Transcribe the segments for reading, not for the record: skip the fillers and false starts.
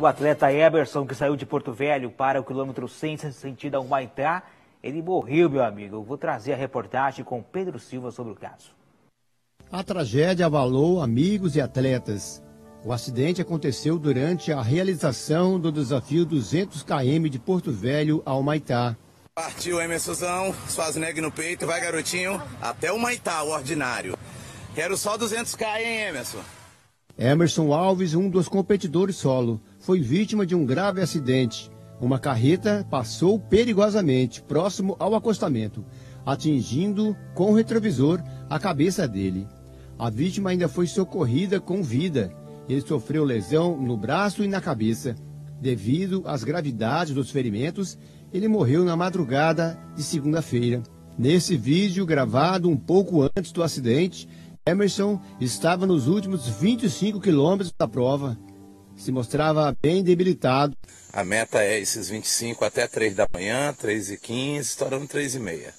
O atleta Emerson, que saiu de Porto Velho para o quilômetro 100, sentido ao Maitá, ele morreu, meu amigo. Eu vou trazer a reportagem com Pedro Silva sobre o caso. A tragédia abalou amigos e atletas. O acidente aconteceu durante a realização do desafio 200 km de Porto Velho ao Maitá. Partiu Emersonzão, Suazneg no peito, vai garotinho, até o Maitá, o ordinário. Quero só 200 km, hein, Emerson? Emerson Alves, um dos competidores solo, foi vítima de um grave acidente. Uma carreta passou perigosamente próximo ao acostamento, atingindo com o retrovisor a cabeça dele. A vítima ainda foi socorrida com vida. Ele sofreu lesão no braço e na cabeça. Devido às gravidades dos ferimentos, ele morreu na madrugada de segunda-feira. Nesse vídeo, gravado um pouco antes do acidente, Emerson estava nos últimos 25 quilômetros da prova. Se mostrava bem debilitado. A meta é esses 25 até 3 da manhã, 3h15, estourando 3h30.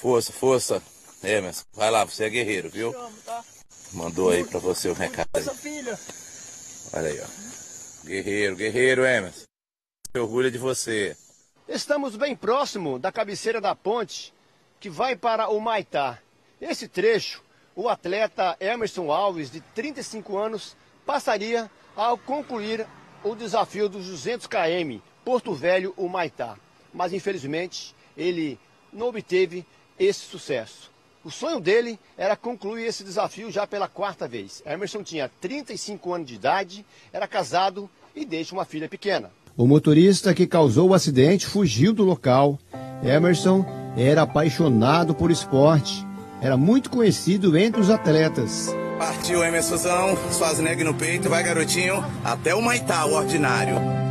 Força, força. Emerson, vai lá, você é guerreiro, viu? Mandou aí pra você o recado. Olha aí, ó. Guerreiro, guerreiro, Emerson. Eu orgulho de você. Estamos bem próximo da cabeceira da ponte que vai para o Maitá. Esse trecho, o atleta Emerson Alves, de 35 anos, passaria ao concluir o desafio dos 200 km, Porto Velho, o Maitá. Mas, infelizmente, ele não obteve esse sucesso. O sonho dele era concluir esse desafio já pela 4ª vez. Emerson tinha 35 anos de idade, era casado e deixa uma filha pequena. O motorista que causou o acidente fugiu do local. Emerson era apaixonado por esporte. Era muito conhecido entre os atletas. Partiu Emersonzão, Suazneg no peito, vai garotinho, até o Maitá, o ordinário.